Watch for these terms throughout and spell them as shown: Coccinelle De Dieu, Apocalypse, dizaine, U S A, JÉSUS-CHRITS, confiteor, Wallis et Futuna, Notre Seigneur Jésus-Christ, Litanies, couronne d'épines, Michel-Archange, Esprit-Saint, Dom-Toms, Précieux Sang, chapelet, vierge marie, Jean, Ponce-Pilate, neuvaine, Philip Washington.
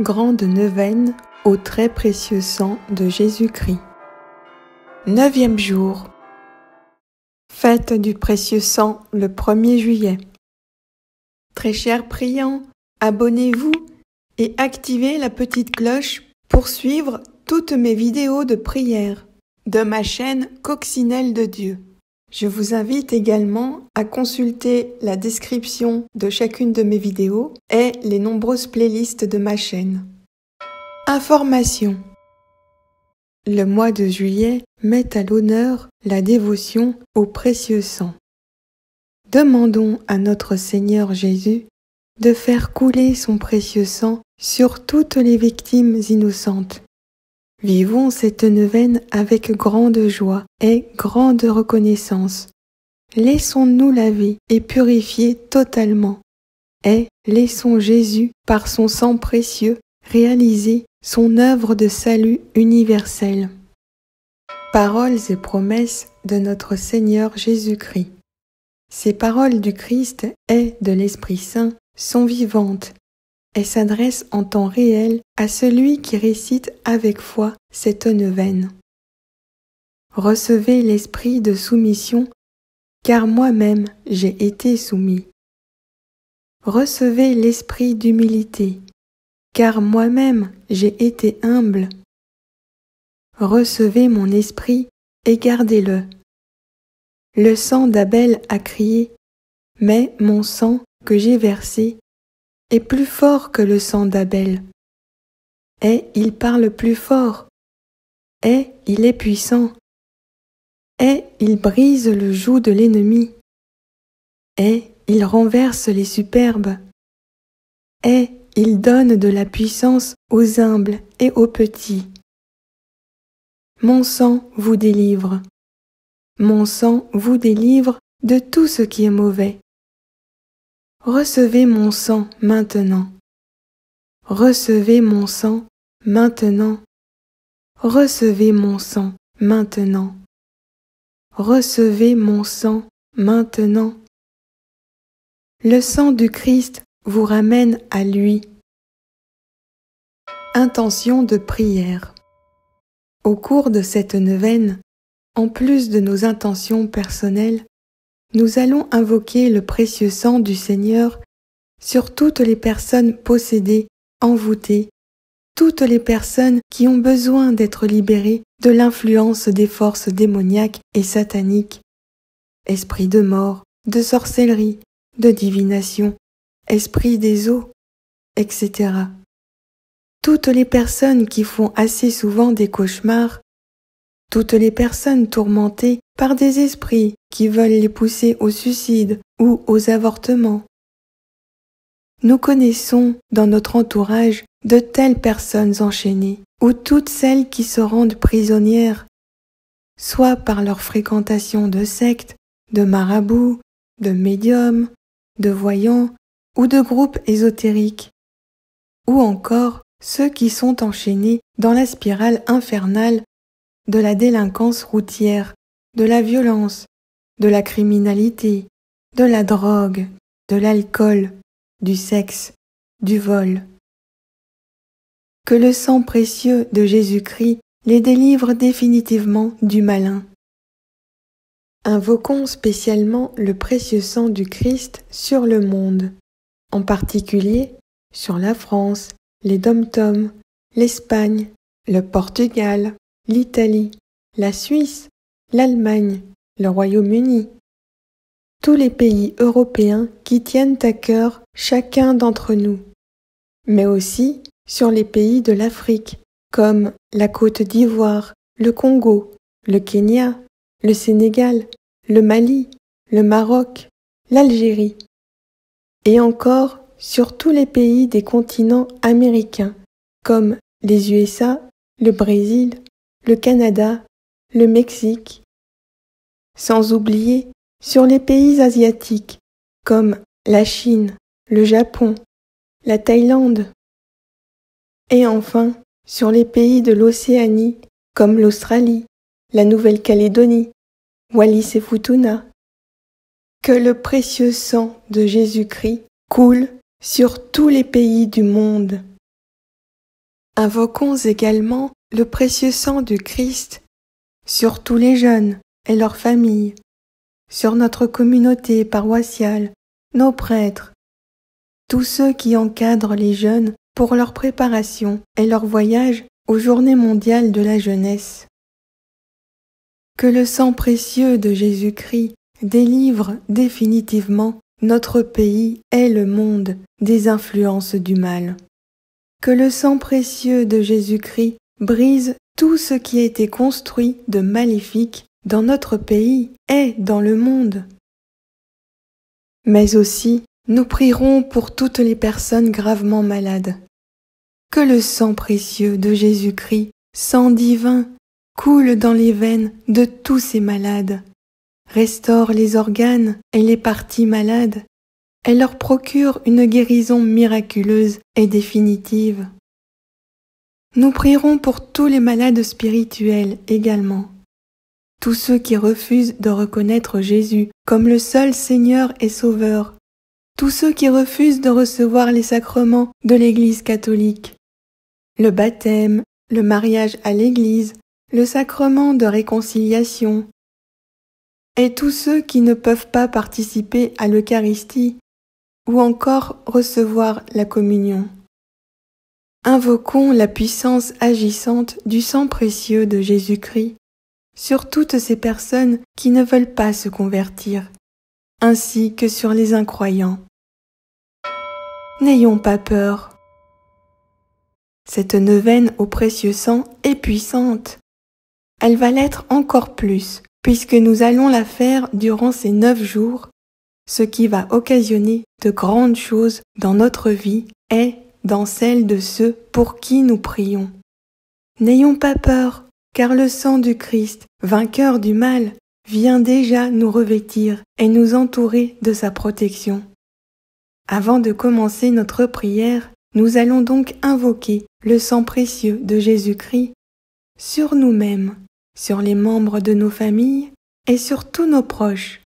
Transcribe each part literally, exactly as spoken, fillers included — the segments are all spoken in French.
Grande neuvaine au très précieux sang de Jésus-Christ. Neuvième jour. Fête du précieux sang le premier juillet. Très chers priants, abonnez-vous et activez la petite cloche pour suivre toutes mes vidéos de prière de ma chaîne Coccinelle de Dieu. Je vous invite également à consulter la description de chacune de mes vidéos et les nombreuses playlists de ma chaîne. Information. Le mois de juillet met à l'honneur la dévotion au précieux sang. Demandons à notre Seigneur Jésus de faire couler son précieux sang sur toutes les victimes innocentes. Vivons cette neuvaine avec grande joie et grande reconnaissance. Laissons-nous laver et purifier totalement. Et laissons Jésus, par son sang précieux, réaliser son œuvre de salut universel. Paroles et promesses de notre Seigneur Jésus-Christ. Ces paroles du Christ et de l'Esprit Saint sont vivantes et s'adresse en temps réel à celui qui récite avec foi cette neuvaine. Recevez l'esprit de soumission, car moi-même j'ai été soumis. Recevez l'esprit d'humilité, car moi-même j'ai été humble. Recevez mon esprit et gardez-le. Le sang d'Abel a crié, mais mon sang que j'ai versé est plus fort que le sang d'Abel. Et il parle plus fort. Et il est puissant. Et il brise le joug de l'ennemi. Et il renverse les superbes. Et il donne de la puissance aux humbles et aux petits. Mon sang vous délivre. Mon sang vous délivre de tout ce qui est mauvais. Recevez mon sang maintenant. Recevez mon sang maintenant. Recevez mon sang maintenant. Recevez mon sang maintenant. Le sang du Christ vous ramène à lui. Intention de prière. Au cours de cette neuvaine, en plus de nos intentions personnelles, nous allons invoquer le précieux sang du Seigneur sur toutes les personnes possédées, envoûtées, toutes les personnes qui ont besoin d'être libérées de l'influence des forces démoniaques et sataniques, esprit de mort, de sorcellerie, de divination, esprit des eaux, et cetera. Toutes les personnes qui font assez souvent des cauchemars, toutes les personnes tourmentées par des esprits qui veulent les pousser au suicide ou aux avortements. Nous connaissons dans notre entourage de telles personnes enchaînées ou toutes celles qui se rendent prisonnières, soit par leur fréquentation de sectes, de marabouts, de médiums, de voyants ou de groupes ésotériques, ou encore ceux qui sont enchaînés dans la spirale infernale de la délinquance routière, de la violence, de la criminalité, de la drogue, de l'alcool, du sexe, du vol. Que le sang précieux de Jésus-Christ les délivre définitivement du malin. Invoquons spécialement le précieux sang du Christ sur le monde, en particulier sur la France, les Dom-Toms, l'Espagne, le Portugal, l'Italie, la Suisse, l'Allemagne, le Royaume-Uni, tous les pays européens qui tiennent à cœur chacun d'entre nous, mais aussi sur les pays de l'Afrique, comme la Côte d'Ivoire, le Congo, le Kenya, le Sénégal, le Mali, le Maroc, l'Algérie, et encore sur tous les pays des continents américains, comme les U S A, le Brésil, le Canada, le Mexique, sans oublier sur les pays asiatiques comme la Chine, le Japon, la Thaïlande, et enfin sur les pays de l'Océanie comme l'Australie, la Nouvelle-Calédonie, Wallis et Futuna. Que le précieux sang de Jésus-Christ coule sur tous les pays du monde. Invoquons également le précieux sang du Christ sur tous les jeunes et leurs familles, sur notre communauté paroissiale, nos prêtres, tous ceux qui encadrent les jeunes pour leur préparation et leur voyage aux Journées mondiales de la jeunesse. Que le sang précieux de Jésus-Christ délivre définitivement notre pays et le monde des influences du mal. Que le sang précieux de Jésus-Christ brise tout ce qui a été construit de maléfique dans notre pays et dans le monde. Mais aussi, nous prierons pour toutes les personnes gravement malades. Que le sang précieux de Jésus-Christ, sang divin, coule dans les veines de tous ces malades, restaure les organes et les parties malades, et leur procure une guérison miraculeuse et définitive. Nous prierons pour tous les malades spirituels également, tous ceux qui refusent de reconnaître Jésus comme le seul Seigneur et Sauveur, tous ceux qui refusent de recevoir les sacrements de l'Église catholique, le baptême, le mariage à l'Église, le sacrement de réconciliation, et tous ceux qui ne peuvent pas participer à l'Eucharistie ou encore recevoir la communion. Invoquons la puissance agissante du sang précieux de Jésus-Christ sur toutes ces personnes qui ne veulent pas se convertir, ainsi que sur les incroyants. N'ayons pas peur. Cette neuvaine au précieux sang est puissante. Elle va l'être encore plus, puisque nous allons la faire durant ces neuf jours, ce qui va occasionner de grandes choses dans notre vie et dans celle de ceux pour qui nous prions. N'ayons pas peur, car le sang du Christ, vainqueur du mal, vient déjà nous revêtir et nous entourer de sa protection. Avant de commencer notre prière, nous allons donc invoquer le sang précieux de Jésus-Christ sur nous-mêmes, sur les membres de nos familles et sur tous nos proches.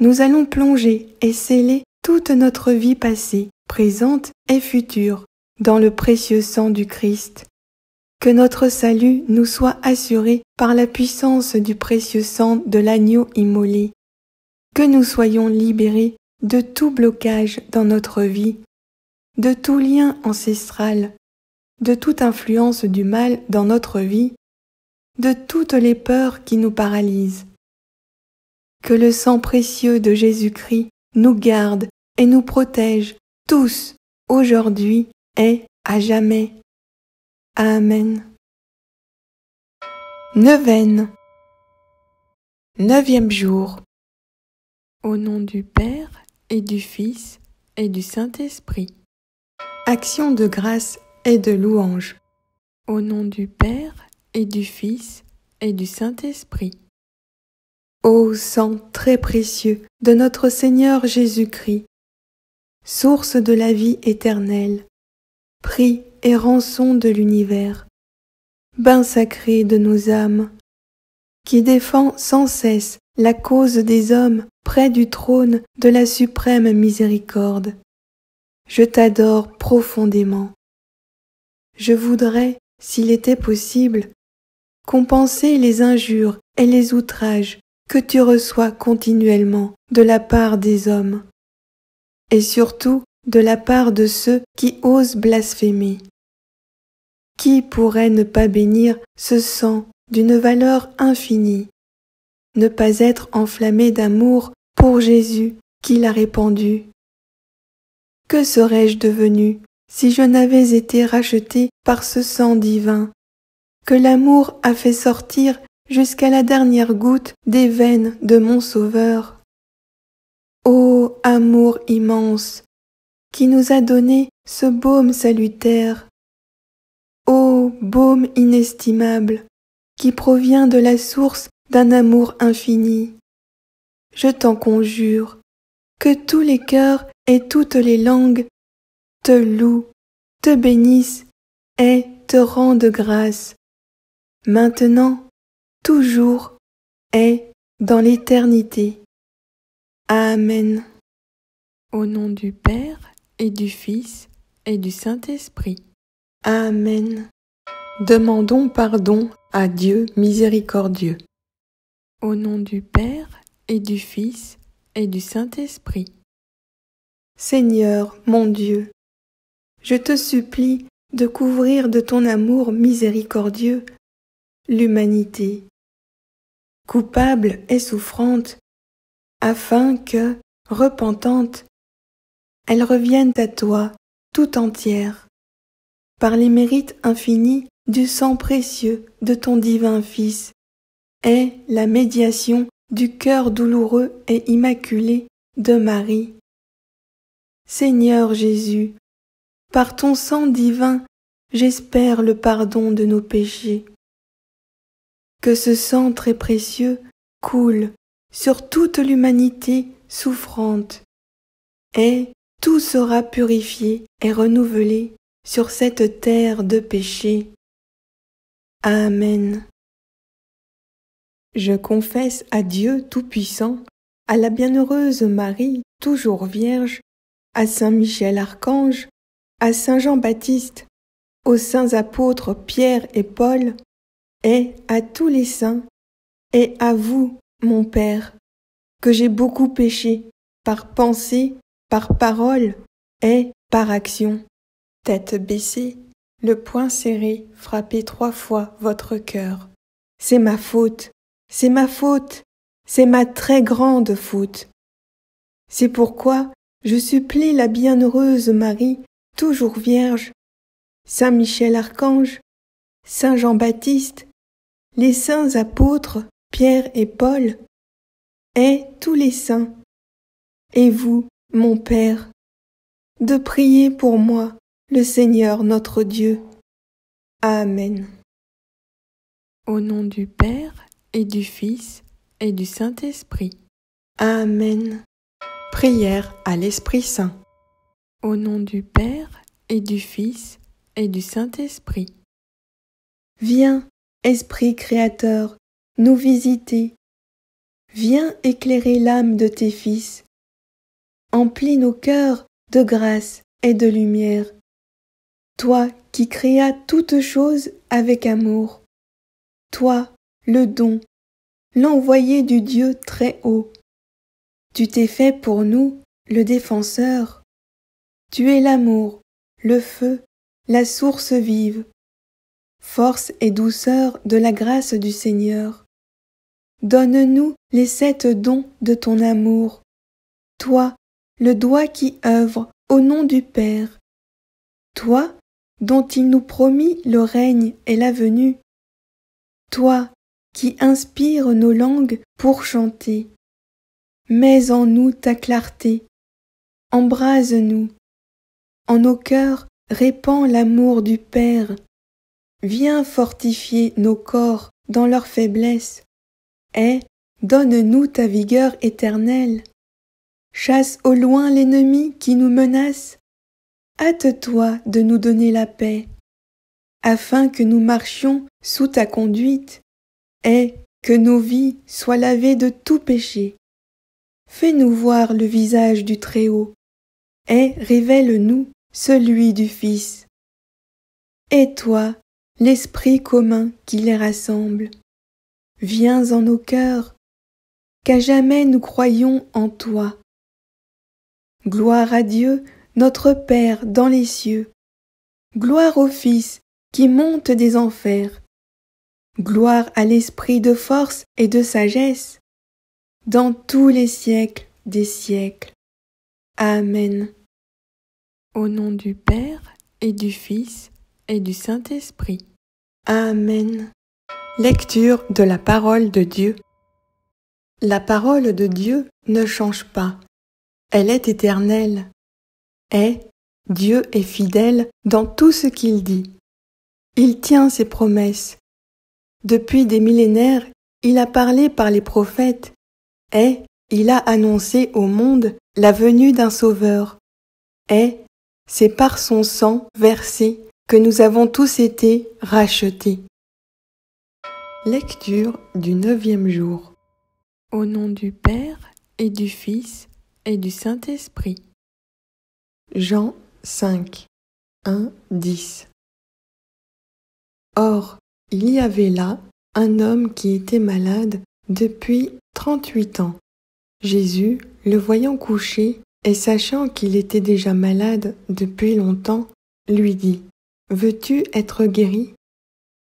Nous allons plonger et sceller toute notre vie passée, présente et future dans le précieux sang du Christ. Que notre salut nous soit assuré par la puissance du précieux sang de l'agneau immolé. Que nous soyons libérés de tout blocage dans notre vie, de tout lien ancestral, de toute influence du mal dans notre vie, de toutes les peurs qui nous paralysent. Que le sang précieux de Jésus-Christ nous garde et nous protège tous, aujourd'hui et à jamais. Amen. Neuvaine. Neuvième jour. Au nom du Père et du Fils et du Saint-Esprit. Action de grâce et de louange. Au nom du Père et du Fils et du Saint-Esprit. Ô sang très précieux de notre Seigneur Jésus-Christ, source de la vie éternelle, prix et rançon de l'univers, bain sacré de nos âmes, qui défend sans cesse la cause des hommes près du trône de la suprême miséricorde. Je t'adore profondément. Je voudrais, s'il était possible, compenser les injures et les outrages que tu reçois continuellement de la part des hommes, et surtout de la part de ceux qui osent blasphémer. Qui pourrait ne pas bénir ce sang d'une valeur infinie, ne pas être enflammé d'amour pour Jésus qui l'a répandu? Que serais-je devenu si je n'avais été racheté par ce sang divin, que l'amour a fait sortir jusqu'à la dernière goutte des veines de mon Sauveur? Ô amour immense, qui nous a donné ce baume salutaire, ô baume inestimable, qui provient de la source d'un amour infini. Je t'en conjure, que tous les cœurs et toutes les langues te louent, te bénissent et te rendent grâce, maintenant, toujours et dans l'éternité. Amen. Au nom du Père et du Fils et du Saint-Esprit. Amen. Demandons pardon à Dieu miséricordieux. Au nom du Père et du Fils et du Saint-Esprit. Seigneur, mon Dieu, je te supplie de couvrir de ton amour miséricordieux l'humanité, coupable et souffrante, afin que, repentante, elle revienne à toi tout entière, par les mérites infinis du sang précieux de ton divin Fils, et la médiation du cœur douloureux et immaculé de Marie. Seigneur Jésus, par ton sang divin, j'espère le pardon de nos péchés. Que ce sang très précieux coule sur toute l'humanité souffrante, et tout sera purifié et renouvelé sur cette terre de péché. Amen. Je confesse à Dieu Tout-Puissant, à la Bienheureuse Marie, toujours Vierge, à Saint Michel-Archange, à Saint Jean-Baptiste, aux saints apôtres Pierre et Paul, et à tous les saints, et à vous, mon Père, que j'ai beaucoup péché, par pensée, par parole, et par action. Tête baissée, le poing serré, frappez trois fois votre cœur. C'est ma faute, c'est ma faute, c'est ma très grande faute. C'est pourquoi je supplie la Bienheureuse Marie, toujours Vierge, Saint Michel-Archange, Saint Jean-Baptiste, les saints apôtres Pierre et Paul, et tous les saints, et vous, mon Père, de prier pour moi, le Seigneur notre Dieu. Amen. Au nom du Père et du Fils et du Saint-Esprit. Amen. Prière à l'Esprit Saint. Au nom du Père et du Fils et du Saint-Esprit. Viens, Esprit Créateur, nous visiter. Viens éclairer l'âme de tes fils. Emplis nos cœurs de grâce et de lumière. Toi qui créas toutes choses avec amour. Toi, le don, l'envoyé du Dieu très haut. Tu t'es fait pour nous, le défenseur. Tu es l'amour, le feu, la source vive, force et douceur de la grâce du Seigneur. Donne-nous les sept dons de ton amour. Toi, le doigt qui œuvre au nom du Père. Toi, dont il nous promit le règne et la venue. Toi, qui inspire nos langues pour chanter. Mets en nous ta clarté, embrase-nous. En nos cœurs répands l'amour du Père. Viens fortifier nos corps dans leur faiblesse, et donne-nous ta vigueur éternelle. Chasse au loin l'ennemi qui nous menace. Hâte-toi de nous donner la paix, afin que nous marchions sous ta conduite, et que nos vies soient lavées de tout péché. Fais-nous voir le visage du Très-Haut, et révèle-nous celui du Fils. Et toi, l'Esprit commun qui les rassemble, viens en nos cœurs, qu'à jamais nous croyons en toi. Gloire à Dieu, notre Père dans les cieux. Gloire au Fils qui monte des enfers. Gloire à l'Esprit de force et de sagesse, dans tous les siècles des siècles. Amen. Au nom du Père et du Fils et du Saint-Esprit. Amen. Lecture de la parole de Dieu. La parole de Dieu ne change pas. Elle est éternelle. Et Dieu est fidèle dans tout ce qu'il dit. Il tient ses promesses. Depuis des millénaires, il a parlé par les prophètes. Et il a annoncé au monde la venue d'un Sauveur. Et c'est par son sang versé que nous avons tous été rachetés. Lecture du neuvième jour. Au nom du Père et du Fils et du Saint-Esprit. Jean cinq, un à dix. Or, il y avait là un homme qui était malade depuis trente-huit ans. Jésus, le voyant couché et sachant qu'il était déjà malade depuis longtemps, lui dit « Veux-tu être guéri ?»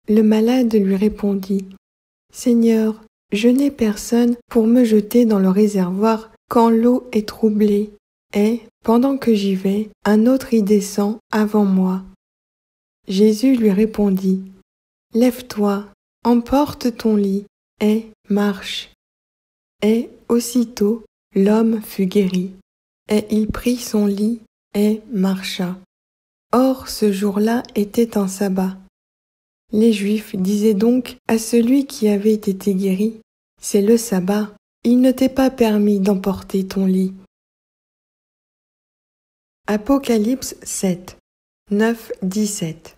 Le malade lui répondit « Seigneur, je n'ai personne pour me jeter dans le réservoir quand l'eau est troublée, et, pendant que j'y vais, un autre y descend avant moi. » Jésus lui répondit « Lève-toi, emporte ton lit, et marche. » Et, aussitôt, l'homme fut guéri, et il prit son lit, et marcha. Or, ce jour-là était un sabbat. Les Juifs disaient donc à celui qui avait été guéri, « C'est le sabbat, il ne t'est pas permis d'emporter ton lit. » Apocalypse sept, neuf, dix-sept.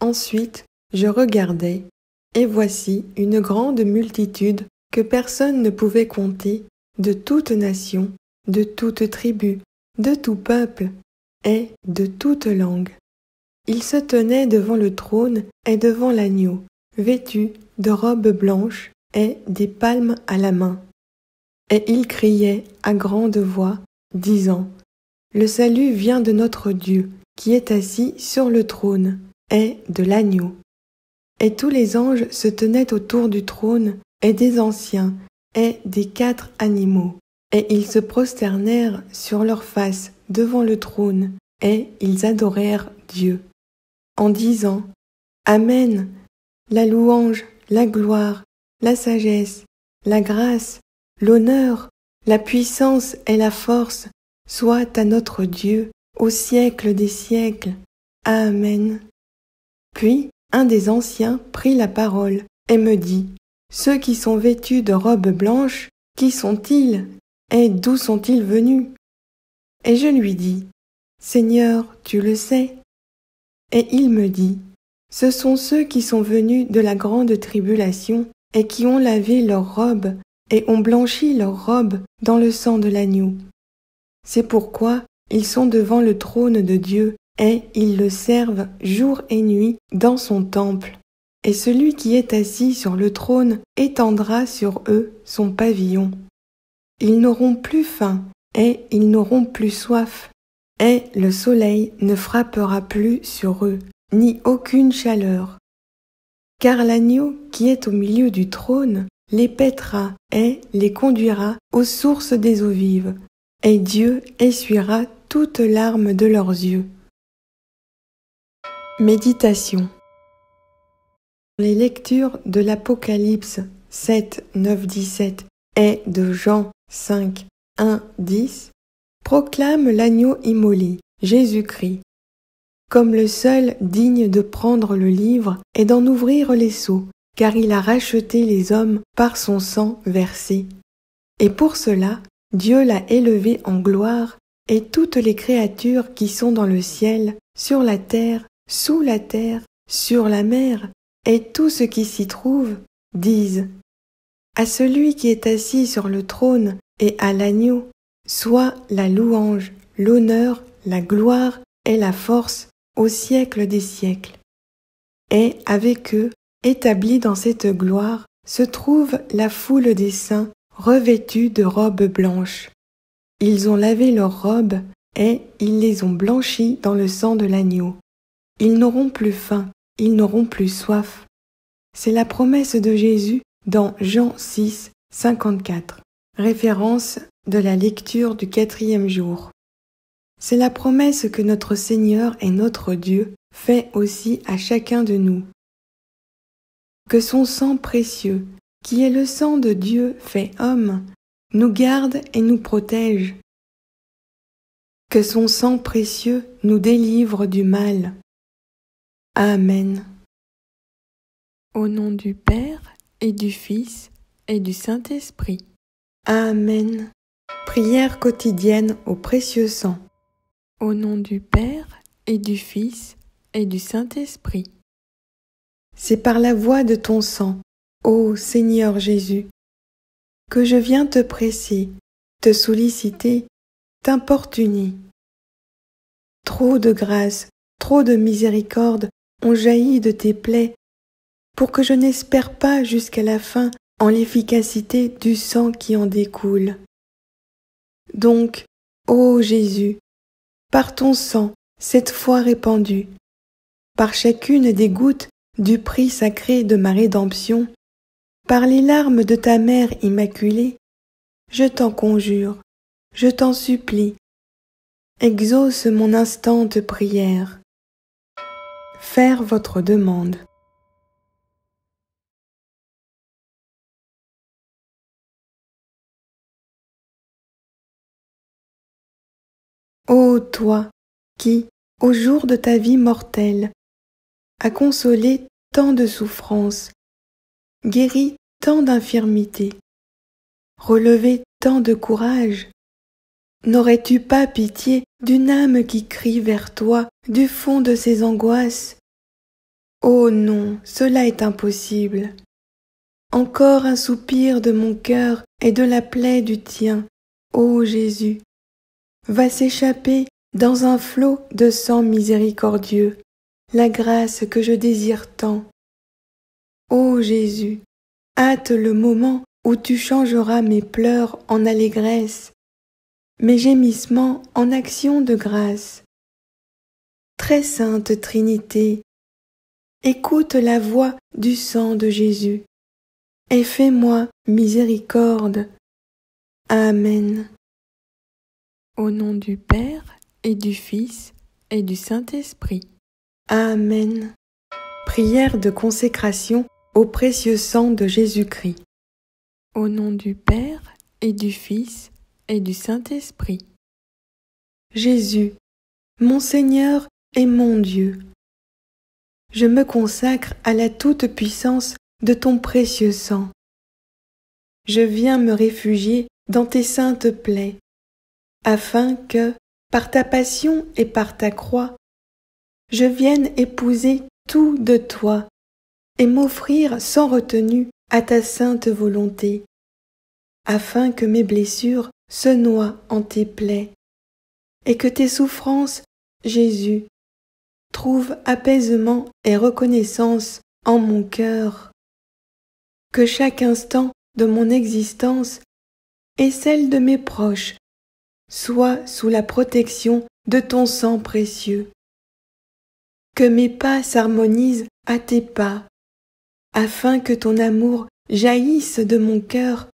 Ensuite, je regardai, et voici une grande multitude que personne ne pouvait compter, de toute nation, de toute tribu, de tout peuple, et de toute langue. Ils se tenaient devant le trône et devant l'agneau, vêtus de robes blanches et des palmes à la main. Et ils criaient à grande voix, disant, « Le salut vient de notre Dieu, qui est assis sur le trône, et de l'agneau. » Et tous les anges se tenaient autour du trône, et des anciens, et des quatre animaux. Et ils se prosternèrent sur leurs faces devant le trône, et ils adorèrent Dieu, en disant « Amen ! La louange, la gloire, la sagesse, la grâce, l'honneur, la puissance et la force soient à notre Dieu au siècle des siècles. Amen. » Puis un des anciens prit la parole et me dit « Ceux qui sont vêtus de robes blanches, qui sont-ils et d'où sont-ils venus ?» Et je lui dis « Seigneur, tu le sais. » Et il me dit, « Ce sont ceux qui sont venus de la grande tribulation et qui ont lavé leurs robes et ont blanchi leurs robes dans le sang de l'agneau. C'est pourquoi ils sont devant le trône de Dieu et ils le servent jour et nuit dans son temple. Et celui qui est assis sur le trône étendra sur eux son pavillon. Ils n'auront plus faim et ils n'auront plus soif. Et le soleil ne frappera plus sur eux, ni aucune chaleur. Car l'agneau qui est au milieu du trône les paîtra et les conduira aux sources des eaux vives, et Dieu essuiera toutes larmes de leurs yeux. » Méditation. Les lectures de l'Apocalypse sept, neuf, dix-sept et de Jean cinq, un, dix proclame l'agneau immolé, Jésus-Christ, comme le seul digne de prendre le livre et d'en ouvrir les sceaux, car il a racheté les hommes par son sang versé. Et pour cela, Dieu l'a élevé en gloire, et toutes les créatures qui sont dans le ciel, sur la terre, sous la terre, sur la mer, et tout ce qui s'y trouve, disent « À celui qui est assis sur le trône et à l'agneau, soit la louange, l'honneur, la gloire et la force au siècle des siècles. » Et avec eux, établis dans cette gloire, se trouve la foule des saints revêtus de robes blanches. Ils ont lavé leurs robes et ils les ont blanchies dans le sang de l'agneau. Ils n'auront plus faim, ils n'auront plus soif. C'est la promesse de Jésus dans Jean six, cinquante-quatre. Référence de la lecture du quatrième jour. C'est la promesse que notre Seigneur et notre Dieu fait aussi à chacun de nous. Que son sang précieux, qui est le sang de Dieu fait homme, nous garde et nous protège. Que son sang précieux nous délivre du mal. Amen. Au nom du Père et du Fils et du Saint-Esprit. Amen. Prière quotidienne au précieux sang. Au nom du Père et du Fils et du Saint-Esprit. C'est par la voix de ton sang, ô Seigneur Jésus, que je viens te presser, te solliciter, t'importuner. Trop de grâce, trop de miséricorde ont jailli de tes plaies, pour que je n'espère pas jusqu'à la fin en l'efficacité du sang qui en découle. Donc, ô Jésus, par ton sang, cette fois répandu, par chacune des gouttes du prix sacré de ma rédemption, par les larmes de ta mère immaculée, je t'en conjure, je t'en supplie, exauce mon instante prière. Faire votre demande. Ô toi, qui, au jour de ta vie mortelle, a consolé tant de souffrances, guéri tant d'infirmités, relevé tant de courage, n'aurais-tu pas pitié d'une âme qui crie vers toi du fond de ses angoisses? Oh non, cela est impossible. Encore un soupir de mon cœur et de la plaie du tien, ô Jésus, va s'échapper dans un flot de sang miséricordieux, la grâce que je désire tant. Ô Jésus, hâte le moment où tu changeras mes pleurs en allégresse, mes gémissements en action de grâce. Très sainte Trinité, écoute la voix du sang de Jésus, et fais-moi miséricorde. Amen. Au nom du Père, et du Fils, et du Saint-Esprit. Amen. Prière de consécration au précieux sang de Jésus-Christ. Au nom du Père, et du Fils, et du Saint-Esprit. Jésus, mon Seigneur et mon Dieu, je me consacre à la toute-puissance de ton précieux sang. Je viens me réfugier dans tes saintes plaies, afin que, par ta passion et par ta croix, je vienne épouser tout de toi et m'offrir sans retenue à ta sainte volonté, afin que mes blessures se noient en tes plaies et que tes souffrances, Jésus, trouvent apaisement et reconnaissance en mon cœur. Que chaque instant de mon existence et celle de mes proches soit sous la protection de ton sang précieux. Que mes pas s'harmonisent à tes pas, afin que ton amour jaillisse de mon cœur,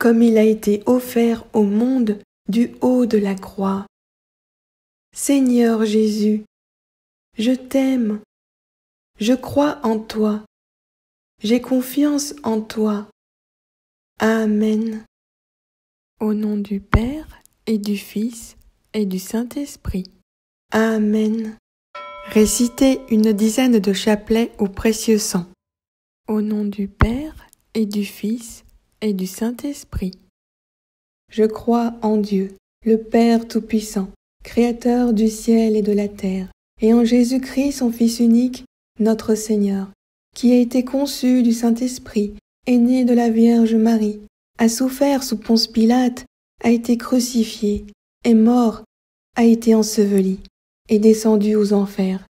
comme il a été offert au monde du haut de la croix. Seigneur Jésus, je t'aime, je crois en toi, j'ai confiance en toi. Amen. Au nom du Père, et du Fils, et du Saint-Esprit. Amen. Récitez une dizaine de chapelets au précieux sang. Au nom du Père, et du Fils, et du Saint-Esprit. Je crois en Dieu, le Père Tout-Puissant, Créateur du ciel et de la terre, et en Jésus-Christ, son Fils unique, notre Seigneur, qui a été conçu du Saint-Esprit, est né de la Vierge Marie, a souffert sous Ponce-Pilate, a été crucifié, est mort, a été enseveli, est descendu aux enfers.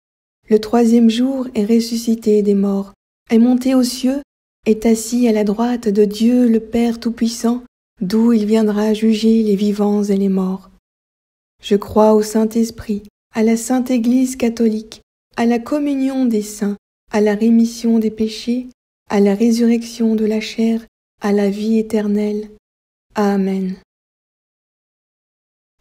Le troisième jour est ressuscité des morts, est monté aux cieux, est assis à la droite de Dieu le Père Tout-Puissant, d'où il viendra juger les vivants et les morts. Je crois au Saint-Esprit, à la Sainte Église catholique, à la communion des saints, à la rémission des péchés, à la résurrection de la chair, à la vie éternelle. Amen.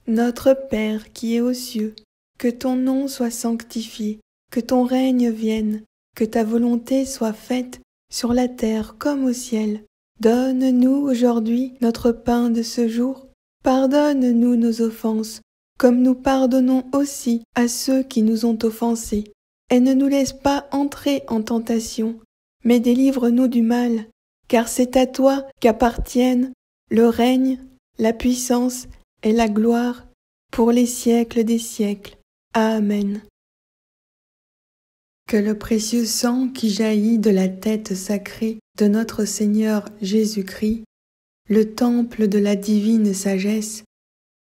Notre Père qui es aux cieux, que ton nom soit sanctifié, que ton règne vienne, que ta volonté soit faite sur la terre comme au ciel. Donne-nous aujourd'hui notre pain de ce jour. Pardonne-nous nos offenses, comme nous pardonnons aussi à ceux qui nous ont offensés. Et ne nous laisse pas entrer en tentation, mais délivre-nous du mal, car c'est à toi qu'appartiennent le règne, la puissance et la gloire pour les siècles des siècles. Amen. Que le précieux sang qui jaillit de la tête sacrée de notre Seigneur Jésus-Christ, le temple de la divine sagesse,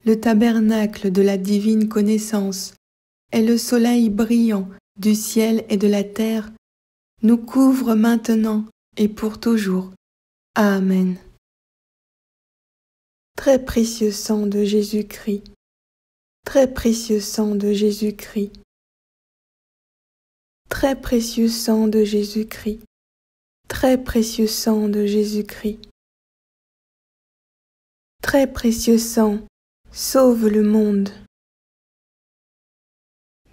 le tabernacle de la divine connaissance, et le soleil brillant du ciel et de la terre, nous couvre maintenant et pour toujours. Amen. Très précieux sang de Jésus-Christ, très précieux sang de Jésus-Christ, très précieux sang de Jésus-Christ, très précieux sang de Jésus-Christ, très précieux sang, sauve le monde.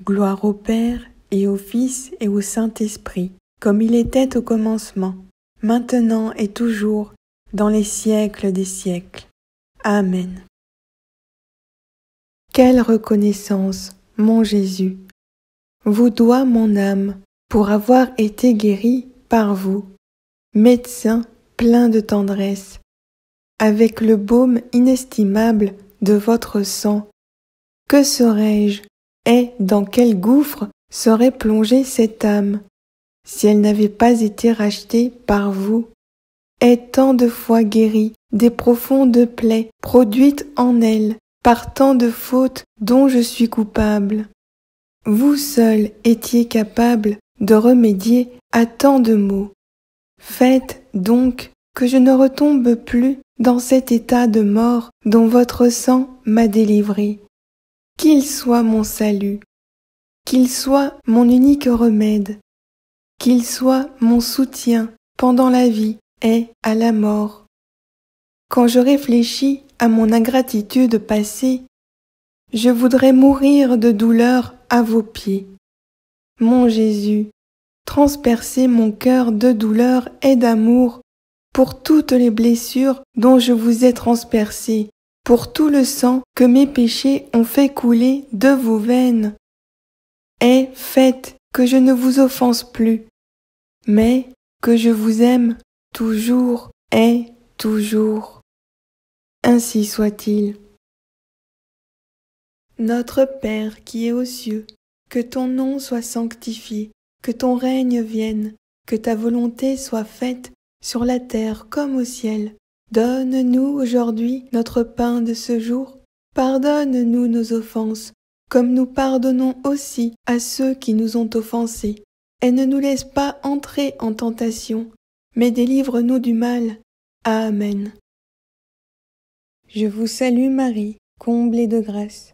Gloire au Père et au Fils et au Saint-Esprit, comme il était au commencement, maintenant et toujours, dans les siècles des siècles. Amen. Quelle reconnaissance, mon Jésus, vous doit mon âme pour avoir été guéri par vous, médecin plein de tendresse, avec le baume inestimable de votre sang. Que serais-je, et dans quel gouffre serait plongée cette âme, si elle n'avait pas été rachetée par vous, et tant de fois guérie des profondes plaies produites en elle, par tant de fautes dont je suis coupable. Vous seul étiez capable de remédier à tant de maux. Faites donc que je ne retombe plus dans cet état de mort dont votre sang m'a délivré. Qu'il soit mon salut, qu'il soit mon unique remède, qu'il soit mon soutien pendant la vie et à la mort. Quand je réfléchis à mon ingratitude passée, je voudrais mourir de douleur à vos pieds. Mon Jésus, transpercez mon cœur de douleur et d'amour pour toutes les blessures dont je vous ai transpercé, pour tout le sang que mes péchés ont fait couler de vos veines. Et faites que je ne vous offense plus, mais que je vous aime toujours et toujours. Ainsi soit-il. Notre Père qui es aux cieux, que ton nom soit sanctifié, que ton règne vienne, que ta volonté soit faite sur la terre comme au ciel. Donne-nous aujourd'hui notre pain de ce jour. Pardonne-nous nos offenses, comme nous pardonnons aussi à ceux qui nous ont offensés. Et ne nous laisse pas entrer en tentation, mais délivre-nous du mal. Amen. Je vous salue Marie, comblée de grâce,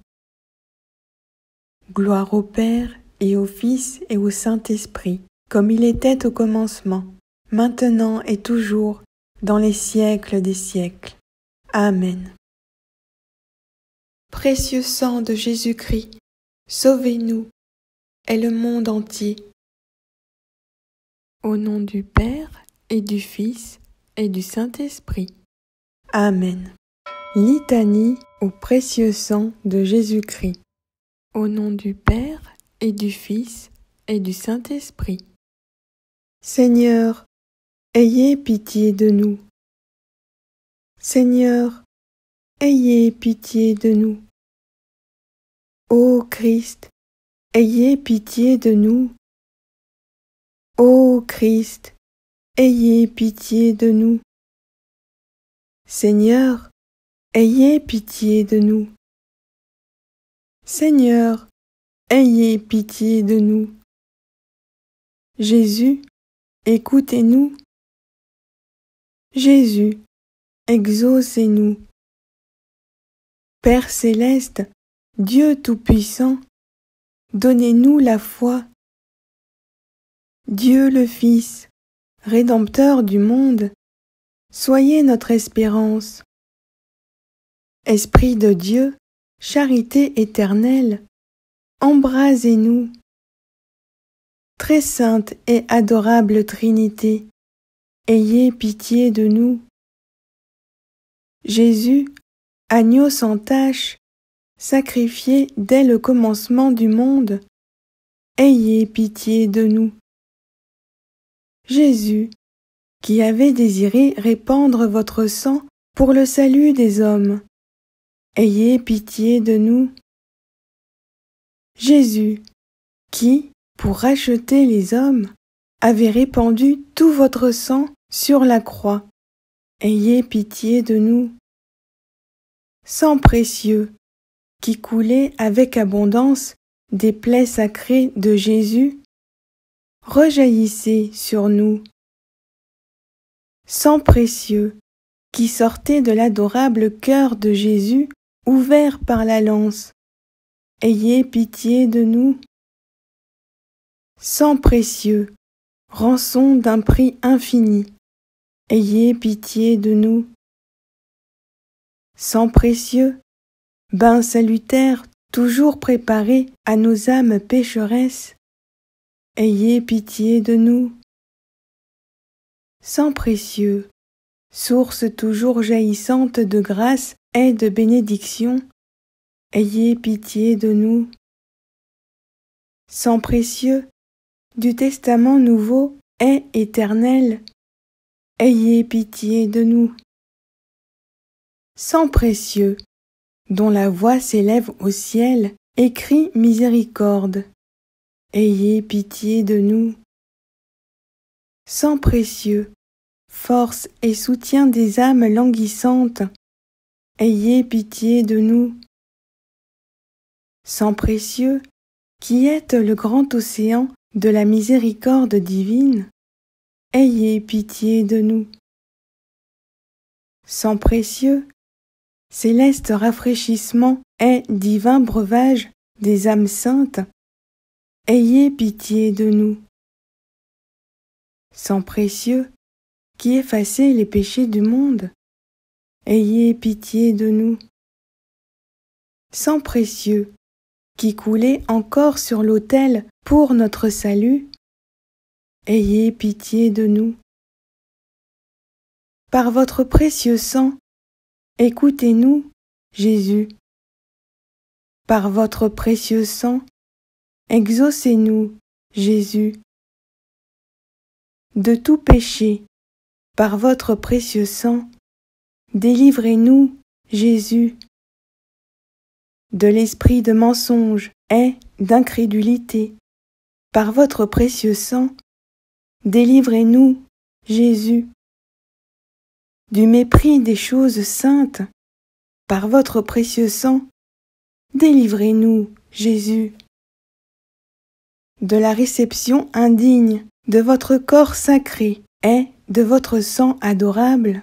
Gloire au Père, et au Fils, et au Saint-Esprit, comme il était au commencement, maintenant et toujours, dans les siècles des siècles. Amen. Précieux sang de Jésus-Christ, sauvez-nous, et le monde entier. Au nom du Père, et du Fils, et du Saint-Esprit. Amen. Litanie au précieux sang de Jésus-Christ. Au nom du Père, et du Fils, et du Saint-Esprit. Seigneur, ayez pitié de nous. Seigneur, ayez pitié de nous. Ô Christ, ayez pitié de nous. Ô Christ, ayez pitié de nous. Seigneur, ayez pitié de nous. Seigneur, ayez pitié de nous. Jésus, écoutez-nous. Jésus, exaucez-nous. Père céleste, Dieu tout-puissant, donnez-nous la foi. Dieu le Fils, Rédempteur du monde, soyez notre espérance. Esprit de Dieu, charité éternelle, embrasez-nous. Très sainte et adorable Trinité, ayez pitié de nous. Jésus, agneau sans tache, sacrifié dès le commencement du monde, ayez pitié de nous. Jésus, qui avez désiré répandre votre sang pour le salut des hommes, ayez pitié de nous. Jésus, qui, pour racheter les hommes, avez répandu tout votre sang sur la croix, ayez pitié de nous. Sang précieux, qui coulait avec abondance des plaies sacrées de Jésus, rejaillissez sur nous. Sang précieux, qui sortait de l'adorable cœur de Jésus, ouvert par la lance, ayez pitié de nous. Sang précieux, rançon d'un prix infini, ayez pitié de nous. Sang précieux, bain salutaire toujours préparé à nos âmes pécheresses, ayez pitié de nous. Sang précieux, source toujours jaillissante de grâce et de bénédiction, ayez pitié de nous. Sang précieux, du testament nouveau et éternel, ayez pitié de nous. Sang précieux, dont la voix s'élève au ciel et crie miséricorde, ayez pitié de nous. Sang précieux, force et soutien des âmes languissantes, ayez pitié de nous. Sang précieux, qui êtes le grand océan de la miséricorde divine, ayez pitié de nous. Sang précieux, céleste rafraîchissement et divin breuvage des âmes saintes, ayez pitié de nous. Sang précieux, qui effaçait les péchés du monde, ayez pitié de nous. Sang précieux, qui coulait encore sur l'autel pour notre salut, ayez pitié de nous. Par votre précieux sang, écoutez-nous, Jésus. Par votre précieux sang, exaucez-nous, Jésus. De tout péché, par votre précieux sang, délivrez-nous, Jésus. De l'esprit de mensonge et d'incrédulité, par votre précieux sang, délivrez-nous, Jésus. Du mépris des choses saintes, par votre précieux sang, délivrez-nous, Jésus. De la réception indigne de votre corps sacré et de votre sang adorable,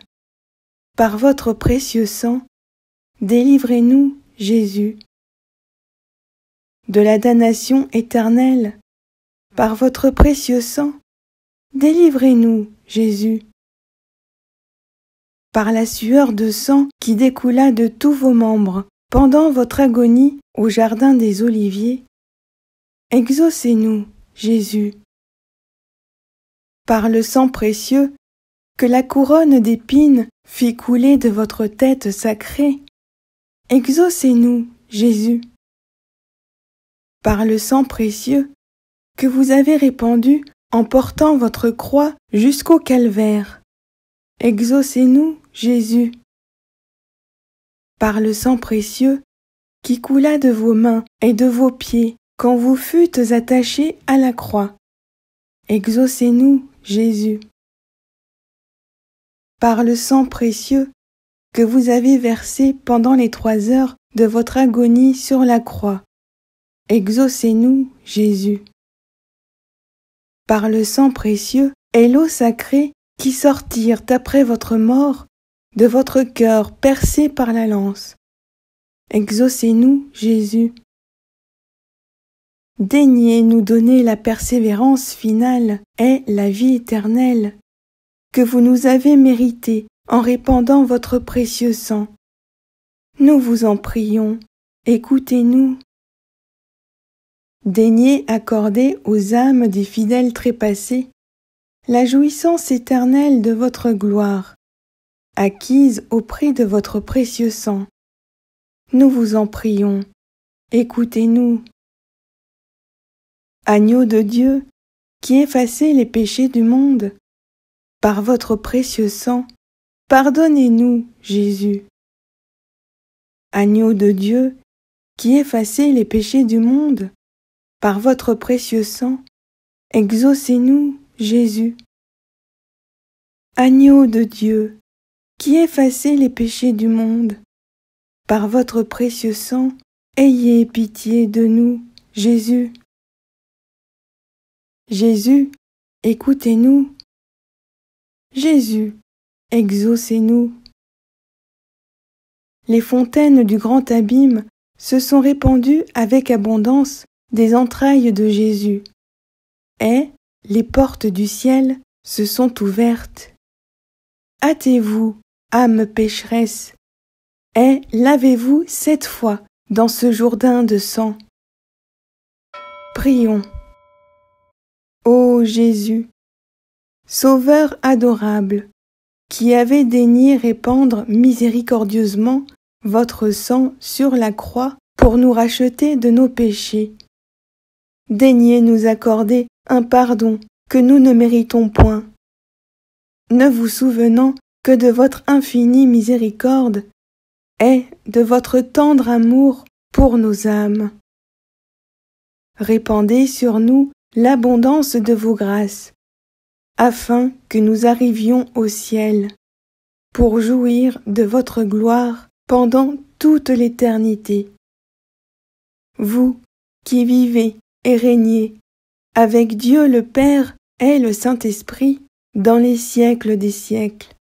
par votre précieux sang, délivrez-nous, Jésus. De la damnation éternelle, par votre précieux sang, délivrez-nous, Jésus. Par la sueur de sang qui découla de tous vos membres pendant votre agonie au jardin des Oliviers, exaucez-nous, Jésus. Par le sang précieux que la couronne d'épines fit couler de votre tête sacrée, exaucez-nous, Jésus. Par le sang précieux que vous avez répandu en portant votre croix jusqu'au calvaire, exaucez-nous, Jésus. Par le sang précieux qui coula de vos mains et de vos pieds quand vous fûtes attachés à la croix, exaucez-nous, Jésus. Par le sang précieux que vous avez versé pendant les trois heures de votre agonie sur la croix, exaucez-nous, Jésus. Par le sang précieux et l'eau sacrée qui sortirent après votre mort de votre cœur percé par la lance, exaucez-nous, Jésus. Daignez nous donner la persévérance finale et la vie éternelle que vous nous avez méritée en répandant votre précieux sang. Nous vous en prions, écoutez-nous. Daignez accorder aux âmes des fidèles trépassés la jouissance éternelle de votre gloire, acquise au prix de votre précieux sang. Nous vous en prions, écoutez-nous. Agneau de Dieu, qui effacez les péchés du monde, par votre précieux sang, pardonnez-nous, Jésus. Agneau de Dieu, qui effacez les péchés du monde, par votre précieux sang, exaucez-nous, Jésus. Agneau de Dieu, qui effacez les péchés du monde, par votre précieux sang, ayez pitié de nous, Jésus. Jésus, écoutez-nous. Jésus, exaucez-nous. Les fontaines du grand abîme se sont répandues avec abondance des entrailles de Jésus, et les portes du ciel se sont ouvertes. Hâtez-vous, âme pécheresse, et lavez-vous sept fois dans ce Jourdain de sang. Prions. Ô Jésus, Sauveur adorable, qui avez daigné répandre miséricordieusement votre sang sur la croix pour nous racheter de nos péchés, daignez nous accorder un pardon que nous ne méritons point. Ne vous souvenant que de votre infinie miséricorde et de votre tendre amour pour nos âmes, répandez sur nous l'abondance de vos grâces, afin que nous arrivions au ciel, pour jouir de votre gloire pendant toute l'éternité. Vous qui vivez et régnez avec Dieu le Père et le Saint-Esprit dans les siècles des siècles.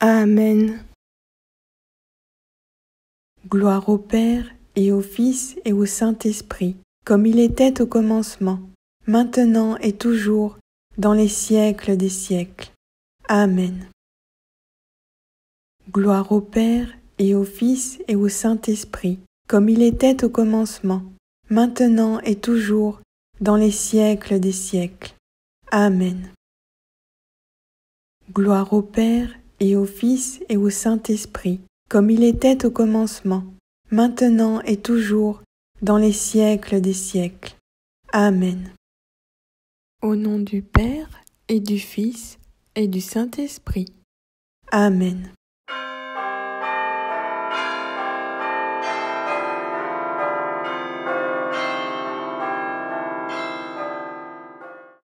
Amen. Gloire au Père et au Fils et au Saint-Esprit, comme il était au commencement, maintenant et toujours, dans les siècles des siècles. Amen. Gloire au Père, et au Fils, et au Saint-Esprit, comme il était au commencement, maintenant et toujours, dans les siècles des siècles. Amen. Gloire au Père, et au Fils, et au Saint-Esprit, comme il était au commencement, maintenant et toujours, dans les siècles des siècles. Amen. Au nom du Père, et du Fils, et du Saint-Esprit. Amen.